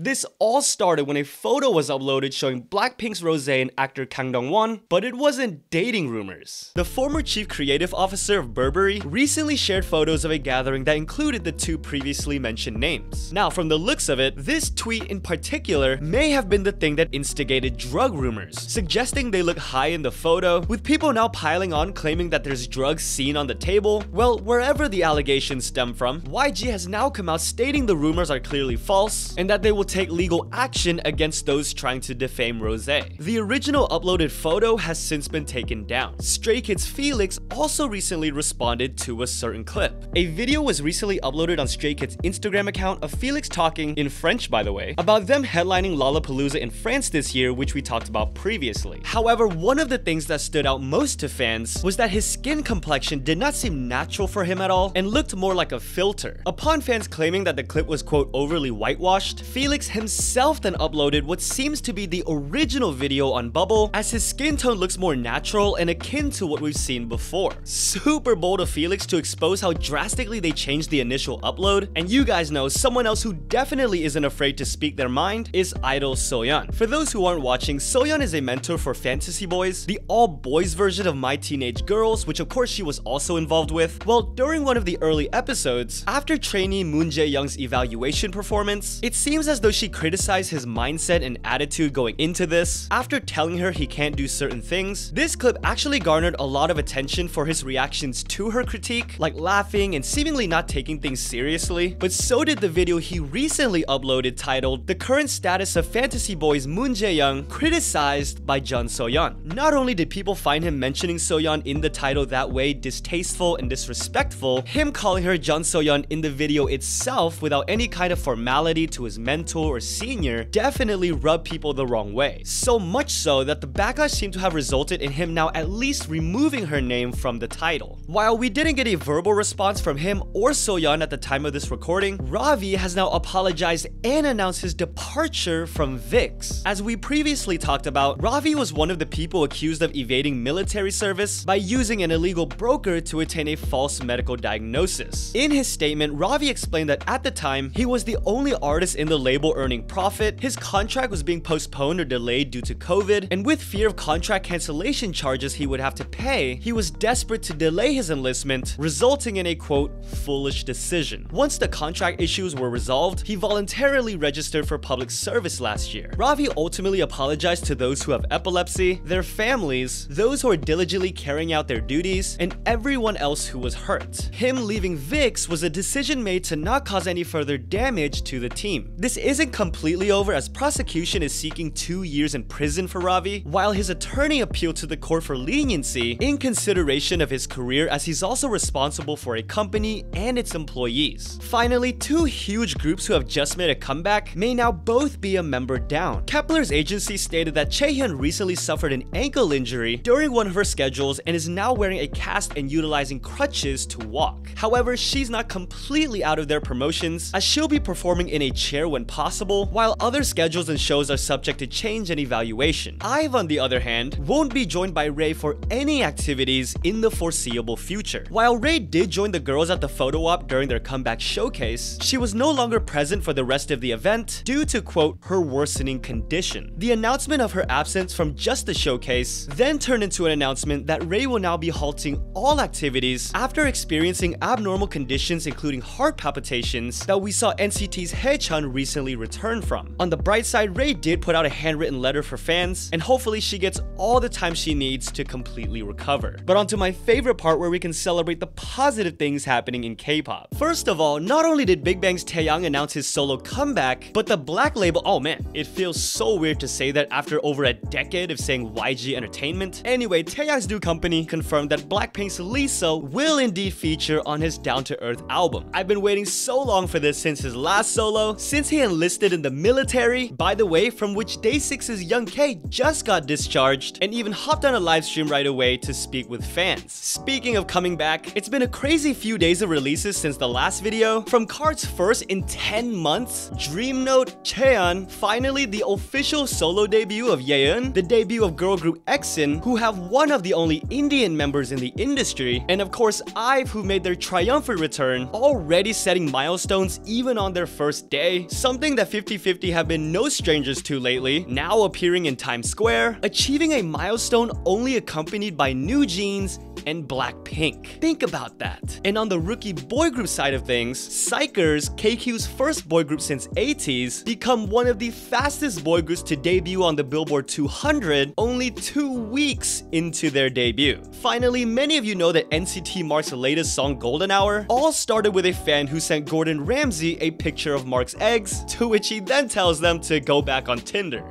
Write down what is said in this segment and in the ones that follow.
This all started when a photo was uploaded showing Blackpink's Rosé and actor Kang Dong Won, but it wasn't dating rumors. The former chief creative officer of Burberry recently shared photos of a gathering that included the two previously mentioned names. Now, from the looks of it, this tweet in particular may have been the thing that instigated drug rumors, suggesting they look high in the photo, with people now piling on claiming that there's drugs seen on the table. Well, wherever the allegations stem from, YG has now come out stating the rumors are clearly false and that they will take legal action against those trying to defame Rosé. The original uploaded photo has since been taken down. Stray Kids' Felix also recently responded to a certain clip. A video was recently uploaded on Stray Kids' Instagram account of Felix talking, in French by the way, about them headlining Lollapalooza in France this year, which we talked about previously. However, one of the things that stood out most to fans was that his skin complexion did not seem natural for him at all and looked more like a filter. Upon fans claiming that the clip was quote overly whitewashed, Felix himself then uploaded what seems to be the original video on Bubble, as his skin tone looks more natural and akin to what we've seen before. Super bold of Felix to expose how drastically they changed the initial upload, and you guys know someone else who definitely isn't afraid to speak their mind is idol Soyeon. For those who aren't watching, Soyeon is a mentor for Fantasy Boys, the all-boys version of My Teenage Girls, which of course she was also involved with. Well, during one of the early episodes, after trainee Moon Jae-young's evaluation performance, it seems as though she criticized his mindset and attitude going into this, after telling her he can't do certain things. This clip actually garnered a lot of attention for his reactions to her critique, like laughing and seemingly not taking things seriously, but so did the video he recently uploaded titled "The Current Status of Fantasy Boys Moon Jae-young Criticized by Jeon Soyeon." Not only did people find him mentioning Soyeon in the title that way distasteful and disrespectful, him calling her Jeon Soyeon in the video itself without any kind of formality to his mentor or senior definitely rubbed people the wrong way. So much so that the backlash seemed to have resulted in him now at least removing her name from the title. While we didn't get a verbal response from him or Soyeon at the time of this recording, Ravi has now apologized and announced his departure from VIXX. As we previously talked about, Ravi was one of the people accused of evading military service by using an illegal broker to attain a false medical diagnosis. In his statement, Ravi explained that at the time, he was the only artist in the label earning profit, his contract was being postponed or delayed due to COVID, and with fear of contract cancellation charges he would have to pay, he was desperate to delay his enlistment, resulting in a quote, foolish decision. Once the contract issues were resolved, he voluntarily registered for public service last year. Ravi ultimately apologized to those who have epilepsy, their families, those who are diligently carrying out their duties, and everyone else who was hurt. Him leaving VIXX was a decision made to not cause any further damage to the team. This isn't completely over, as prosecution is seeking 2 years in prison for Ravi, while his attorney appealed to the court for leniency in consideration of his career, as he's also responsible for a company and its employees. Finally, two huge groups who have just made a comeback may now both be a member down. Kepler's agency stated that Chaehyun recently suffered an ankle injury during one of her schedules and is now wearing a cast and utilizing crutches to walk. However, she's not completely out of their promotions, as she'll be performing in a chair when possible, while other schedules and shows are subject to change and evaluation. Ive, on the other hand, won't be joined by Ray for any activities in the foreseeable future. While Ray did join the girls at the photo op during their comeback showcase, she was no longer present for the rest of the event due to quote, her worsening condition. The announcement of her absence from just the showcase then turned into an announcement that Ray will now be halting all activities after experiencing abnormal conditions including heart palpitations that we saw NCT's Hye Chun recently return from. On the bright side, Ray did put out a handwritten letter for fans, and hopefully she gets all the time she needs to completely recover. But onto my favorite part, where we can celebrate the positive things happening in K-pop. First of all, not only did Big Bang's Taeyang announce his solo comeback, but the Black Label, oh man, it feels so weird to say that after over a decade of saying YG Entertainment. Anyway, Taeyang's new company confirmed that Blackpink's Lisa will indeed feature on his Down to Earth album. I've been waiting so long for this since his last solo, since he enlisted in the military, by the way, from which Day6's Young K just got discharged and even hopped on a live stream right away to speak with fans. Speaking of coming back, it's been a crazy few days of releases since the last video. From Card's first in 10 months, Dream Note, Cheon, finally the official solo debut of Yeon, the debut of girl group Exyn, who have one of the only Indian members in the industry, and of course Ive, who made their triumphant return, already setting milestones even on their first day, something something that 50/50 have been no strangers to lately, now appearing in Times Square, achieving a milestone only accompanied by New Jeans and Blackpink. Think about that. And on the rookie boy group side of things, Psychers, KQ's first boy group since 80s, become one of the fastest boy groups to debut on the Billboard 200, only 2 weeks into their debut. Finally, many of you know that NCT Mark's latest song, Golden Hour, all started with a fan who sent Gordon Ramsay a picture of Mark's eggs, to which he then tells them to go back on Tinder.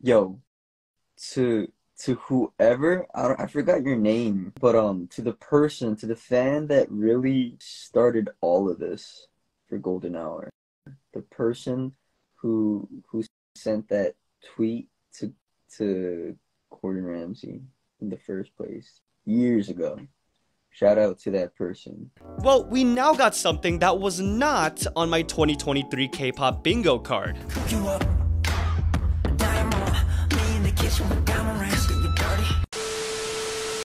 Yo, to whoever, I forgot your name, but to the person, to the fan that really started all of this for Golden Hour, the person who sent that tweet to Gordon Ramsay in the first place years ago. Shout out to that person. Well, we now got something that was not on my 2023 K-pop bingo card.